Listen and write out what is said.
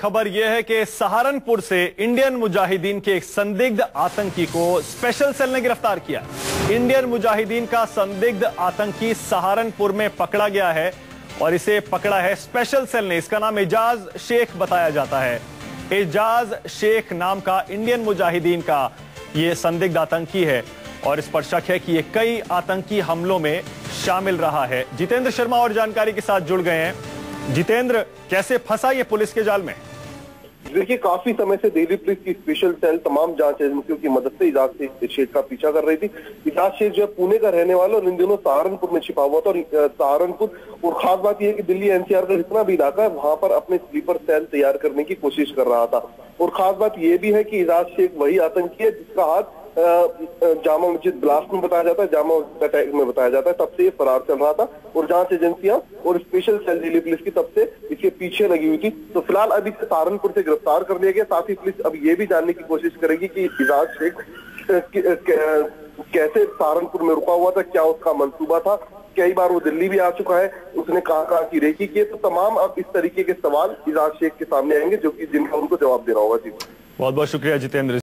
खबर यह है कि सहारनपुर से इंडियन मुजाहिदीन के एक संदिग्ध आतंकी को स्पेशल सेल ने गिरफ्तार किया। इंडियन मुजाहिदीन का संदिग्ध आतंकी सहारनपुर में पकड़ा गया है और इसे पकड़ा है स्पेशल सेल ने। इसका नाम इजाज़ शेख बताया जाता है। इजाज़ शेख नाम का इंडियन मुजाहिदीन का ये संदिग्ध आतंकी है और इस पर शक है कि ये कई आतंकी हमलों में शामिल रहा है। जितेंद्र शर्मा और जानकारी के साथ जुड़ गए हैं। जितेंद्र, कैसे फंसा ये पुलिस के जाल में? देखिए, काफी समय से दिल्ली पुलिस की स्पेशल सेल तमाम जांच एजेंसियों की मदद से इजाज़ शेख का पीछा कर रही थी। इजाज़ शेख जो है पुणे का रहने वाला और इन दिनों सहारनपुर में छिपा हुआ था। और सहारनपुर और खास बात यह है कि दिल्ली एनसीआर का जितना भी इलाका है वहां पर अपने स्लीपर सेल तैयार करने की कोशिश कर रहा था। और खास बात यह भी है कि इजाज़ शेख वही आतंकी है जिसका हाथ जामा मस्जिद ब्लास्ट में बताया जाता है, जामा मस्जिद अटैक में बताया जाता है। तब से ये फरार चल रहा था और जांच एजेंसियां और स्पेशल सेल दिल्ली पुलिस की तब से इसके पीछे लगी हुई थी। तो फिलहाल अभी सहारनपुर से गिरफ्तार कर लिया गया। साथ ही पुलिस अब ये भी जानने की कोशिश करेगी कि इजाज़ शेख कैसे सहारनपुर में रुका हुआ था, क्या उसका मंसूबा था। कई बार वो दिल्ली भी आ चुका है, उसने कहां-कहां की रेकी की है। तो तमाम अब इस तरीके के सवाल इजाज़ शेख के सामने आएंगे, जो कि जिनका उनको जवाब देना होगा। जी, बहुत बहुत शुक्रिया जितेंद्र।